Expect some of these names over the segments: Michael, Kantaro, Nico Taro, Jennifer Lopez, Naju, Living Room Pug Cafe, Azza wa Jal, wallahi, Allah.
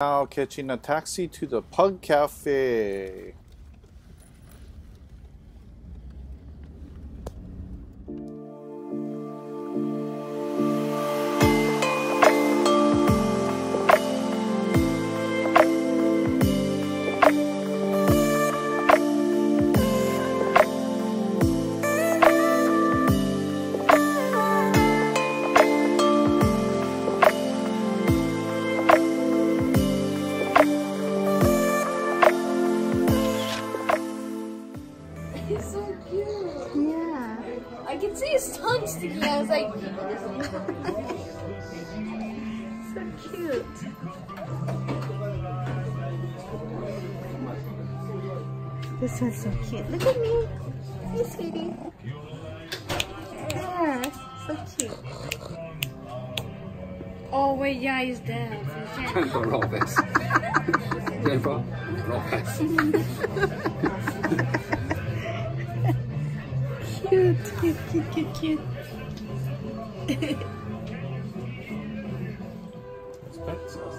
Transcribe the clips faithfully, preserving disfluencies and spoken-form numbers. Now catching a taxi to the Pug Cafe. This one's so cute. Look at me. Hey, sweetie. Yeah, so cute. Oh, wait, yeah, he's dead. Jennifer Lopez. Jennifer Lopez. Cute, cute, cute, cute, cute. It's pets. Oh,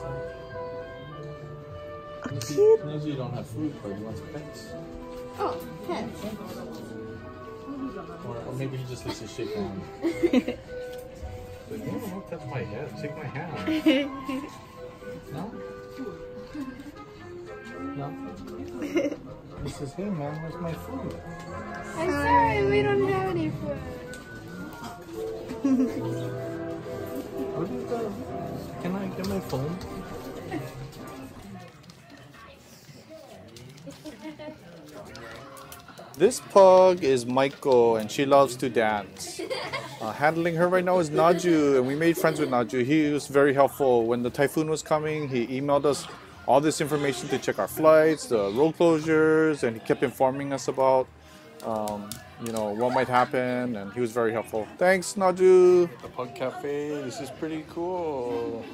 cute. No, you don't have food, but you want some pets. Oh, pets. Or, or maybe he just likes to shake on. Like, oh, look, that's my head. Shake my hand. No? No? He says, hey, man, where's my food? I'm sorry, we don't have any food. What is that? Can I get my phone? This pug is Michael and she loves to dance. Uh, handling her right now is Naju, and we made friends with Naju. He was very helpful. When the typhoon was coming, he emailed us all this information to check our flights, the road closures, and he kept informing us about um, you know, what might happen, and he was very helpful. Thanks, Naju. The Pug Cafe, this is pretty cool.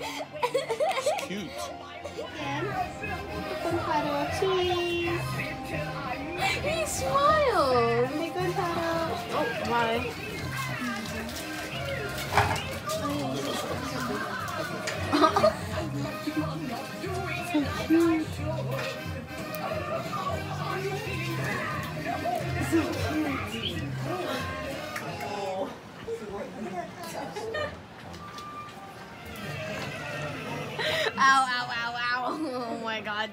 It's cute. Kantaro, cheese! He smiled! Nico Taro! Oh, my. So cute! So cute! Oh. Ow, ow, ow, ow! Oh my god!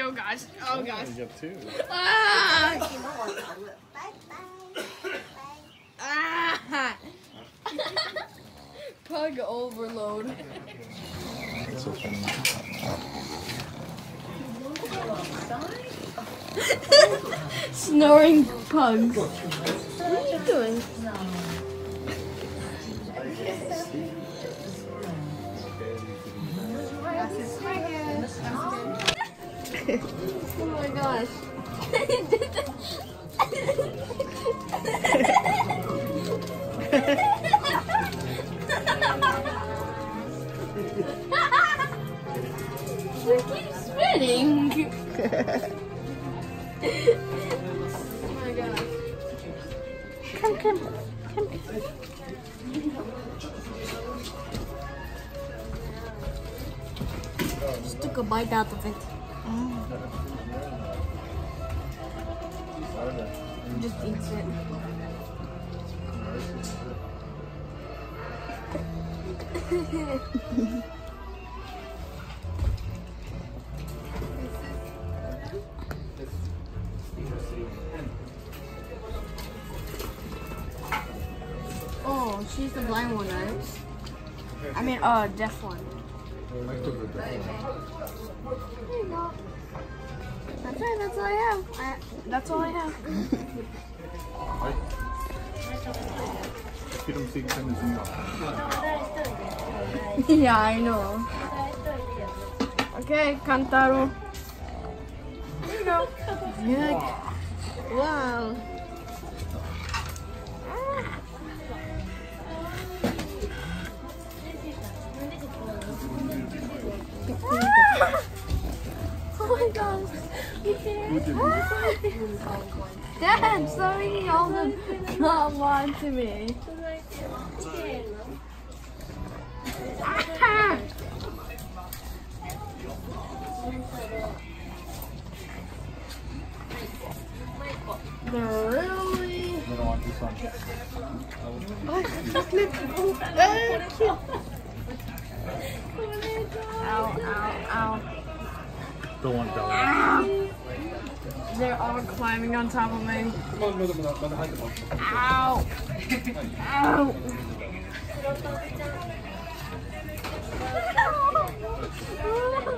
Oh gosh! Oh gosh! Ah! Ah! Pug overload. That's so funny. Snoring pugs. What are you doing? Oh my gosh. She keeps spinning. Oh my gosh. Come, come, come. Just took a bite out of it. Mm. Just eats it. Oh, she's the blind one, right? I mean, uh, deaf one. I took the deaf one. There you go. That's it, that's all I have. I, that's all I have. Yeah, I know. Okay, Kantaro. There you go. Yeah. Wow. Dad, sorry, all the mom on to me. Ah! Really? Oh, chocolate. Oh, oh, cute. Ow, ow, ow. Don't want Bella. Ow. They're all climbing on top of me. Ow. Ow.